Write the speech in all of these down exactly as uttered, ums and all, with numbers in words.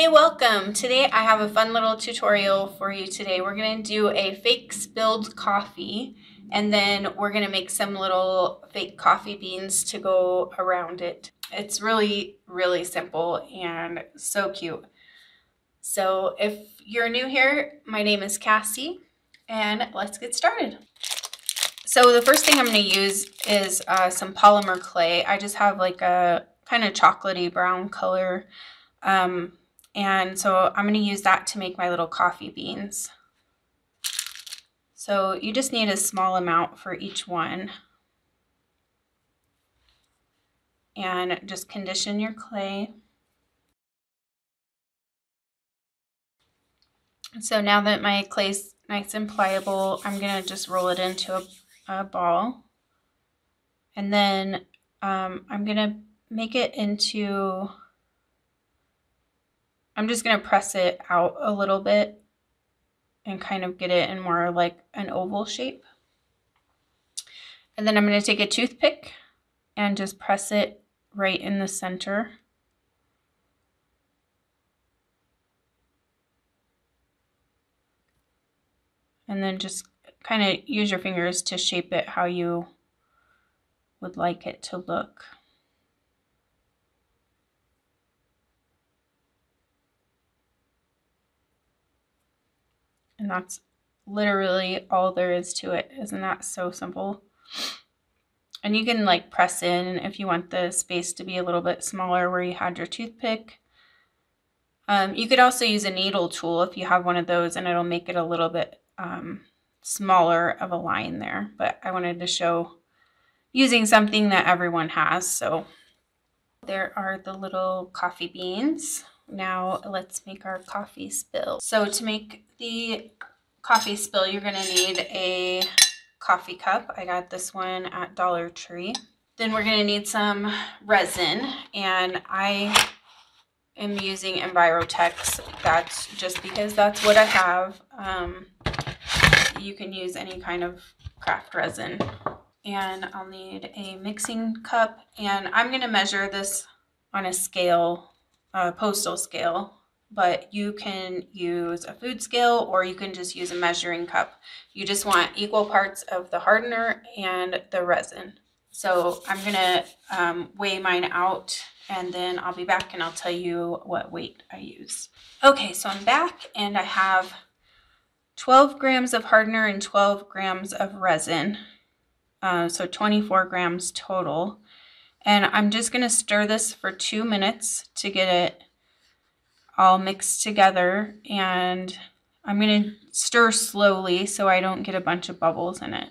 Hey, welcome! Today I have a fun little tutorial for you today. We're going to do a fake spilled coffee and then we're going to make some little fake coffee beans to go around it. It's really, really simple and so cute. So if you're new here, my name is Cassie and let's get started. So the first thing I'm going to use is uh, some polymer clay. I just have like a kind of chocolatey brown color. Um, And so I'm going to use that to make my little coffee beans. So you just need a small amount for each one. And just condition your clay. So now that my clay's nice and pliable, I'm going to just roll it into a, a ball. And then um, I'm going to make it into... I'm just going to press it out a little bit and kind of get it in more like an oval shape. And then I'm going to take a toothpick and just press it right in the center. And then just kind of use your fingers to shape it how you would like it to look. And that's literally all there is to it. Isn't that so simple? And you can like press in if you want the space to be a little bit smaller where you had your toothpick. Um, you could also use a needle tool if you have one of those, and it'll make it a little bit um, smaller of a line there. But I wanted to show using something that everyone has. So there are the little coffee beans. Now let's make our coffee spill. So to make the coffee spill, you're gonna need a coffee cup. I got this one at Dollar Tree. Then we're gonna need some resin, and I am using Envirotex. That's just because that's what I have. Um, you can use any kind of craft resin. And I'll need a mixing cup, and I'm gonna measure this on a scale, a postal scale, but you can use a food scale or you can just use a measuring cup. You just want equal parts of the hardener and the resin. So I'm gonna um, weigh mine out and then I'll be back and I'll tell you what weight I use. Okay, so I'm back and I have twelve grams of hardener and twelve grams of resin. Uh, so twenty-four grams total. And I'm just gonna stir this for two minutes to get it all mixed together, and I'm gonna stir slowly so I don't get a bunch of bubbles in it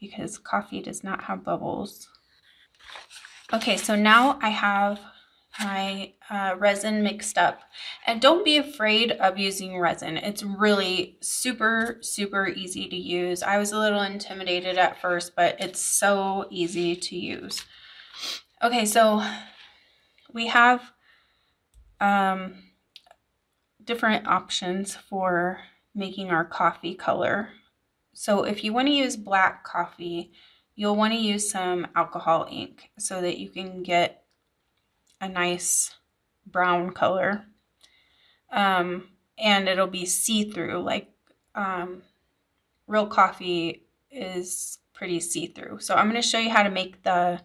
because coffee does not have bubbles. Okay, so now I have my uh, resin mixed up, and don't be afraid of using resin. It's really super, super easy to use. I was a little intimidated at first, but it's so easy to use. Okay, so we have um, different options for making our coffee color. So if you want to use black coffee, you'll want to use some alcohol ink so that you can get a nice brown color, um, and it'll be see-through. Like um, real coffee is pretty see-through. So I'm going to show you how to make the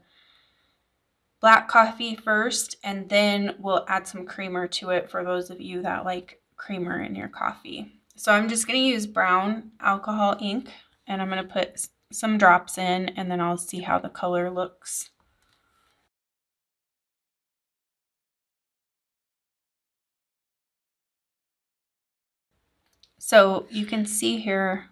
black coffee first, and then we'll add some creamer to it for those of you that like creamer in your coffee. So I'm just going to use brown alcohol ink, and I'm going to put some drops in, and then I'll see how the color looks. So you can see here,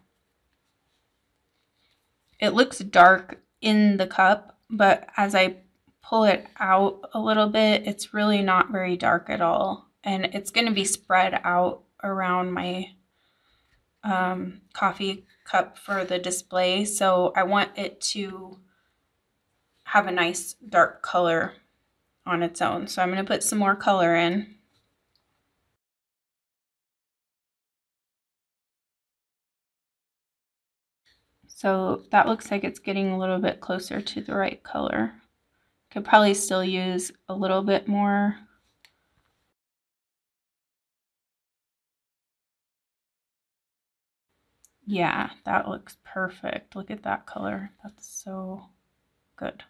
it looks dark in the cup, but as I pull it out a little bit, it's really not very dark at all, and it's going to be spread out around my um, coffee cup for the display, so I want it to have a nice dark color on its own. So I'm going to put some more color in. So that looks like it's getting a little bit closer to the right color. Could probably still use a little bit more. Yeah, that looks perfect. Look at that color. That's so good.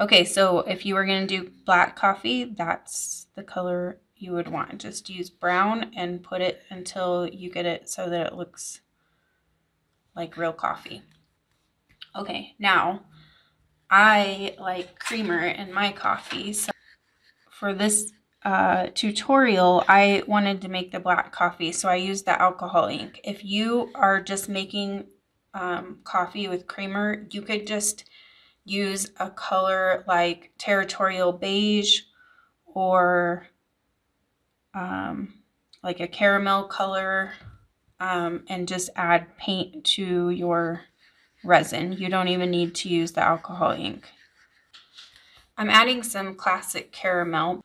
Okay, so if you were going to do black coffee, that's the color you would want. Just use brown and put it until you get it so that it looks like real coffee. Okay, now I like creamer in my coffee. So for this uh, tutorial, I wanted to make the black coffee, so I used the alcohol ink. If you are just making um, coffee with creamer, you could just use a color like Territorial Beige or um, like a caramel color, um, and just add paint to your resin. You don't even need to use the alcohol ink. I'm adding some Classic Caramel.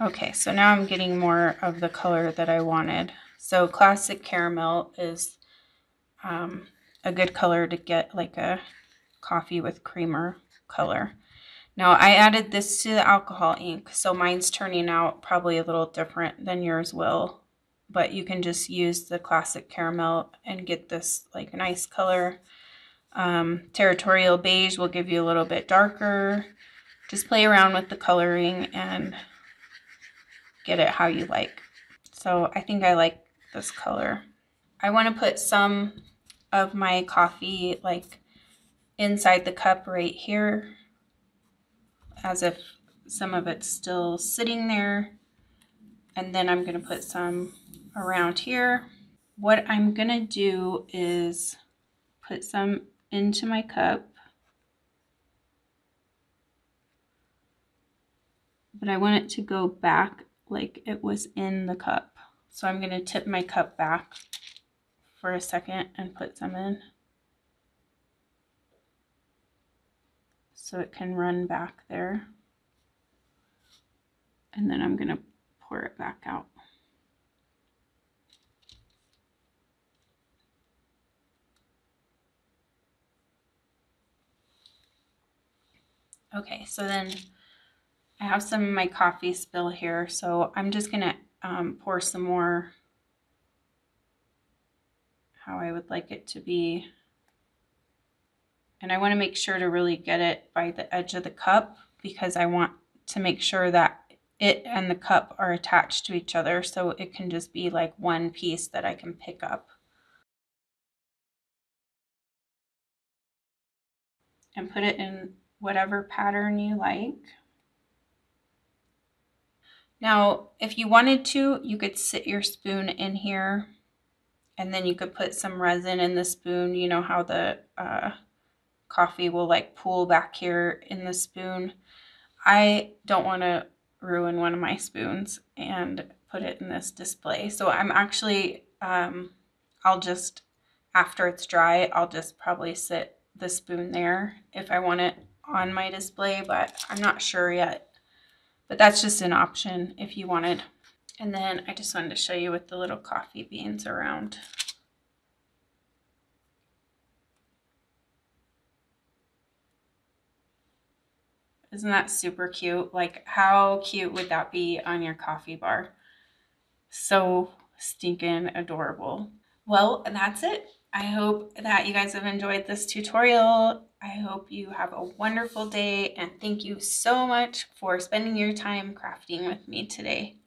Okay, so now I'm getting more of the color that I wanted. So Classic Caramel is um, a good color to get like a coffee with creamer color. Now I added this to the alcohol ink, so mine's turning out probably a little different than yours will, but you can just use the Classic Caramel and get this like a nice color. Um, Territorial Beige will give you a little bit darker. Just play around with the coloring and get it how you like. So I think I like this color. I want to put some of my coffee like inside the cup right here, as if some of it's still sitting there. And then I'm going to put some around here. What I'm going to do is put some into my cup, but I want it to go back like it was in the cup. So I'm going to tip my cup back for a second and put some in so it can run back there. And then I'm going to pour it back out. Okay, so then I have some of my coffee spill here, so I'm just going to um, pour some more how I would like it to be. And I want to make sure to really get it by the edge of the cup, because I want to make sure that it and the cup are attached to each other so it can just be like one piece that I can pick up. And put it in whatever pattern you like. Now, if you wanted to, you could sit your spoon in here, and then you could put some resin in the spoon. You know how the uh, coffee will like pool back here in the spoon. I don't want to ruin one of my spoons and put it in this display. So I'm actually, um, I'll just, after it's dry, I'll just probably sit the spoon there if I want it on my display, but I'm not sure yet. But that's just an option if you wanted. And then I just wanted to show you with the little coffee beans around. Isn't that super cute? Like, how cute would that be on your coffee bar? So stinking adorable. Well, that's it. I hope that you guys have enjoyed this tutorial. I hope you have a wonderful day, and thank you so much for spending your time crafting with me today.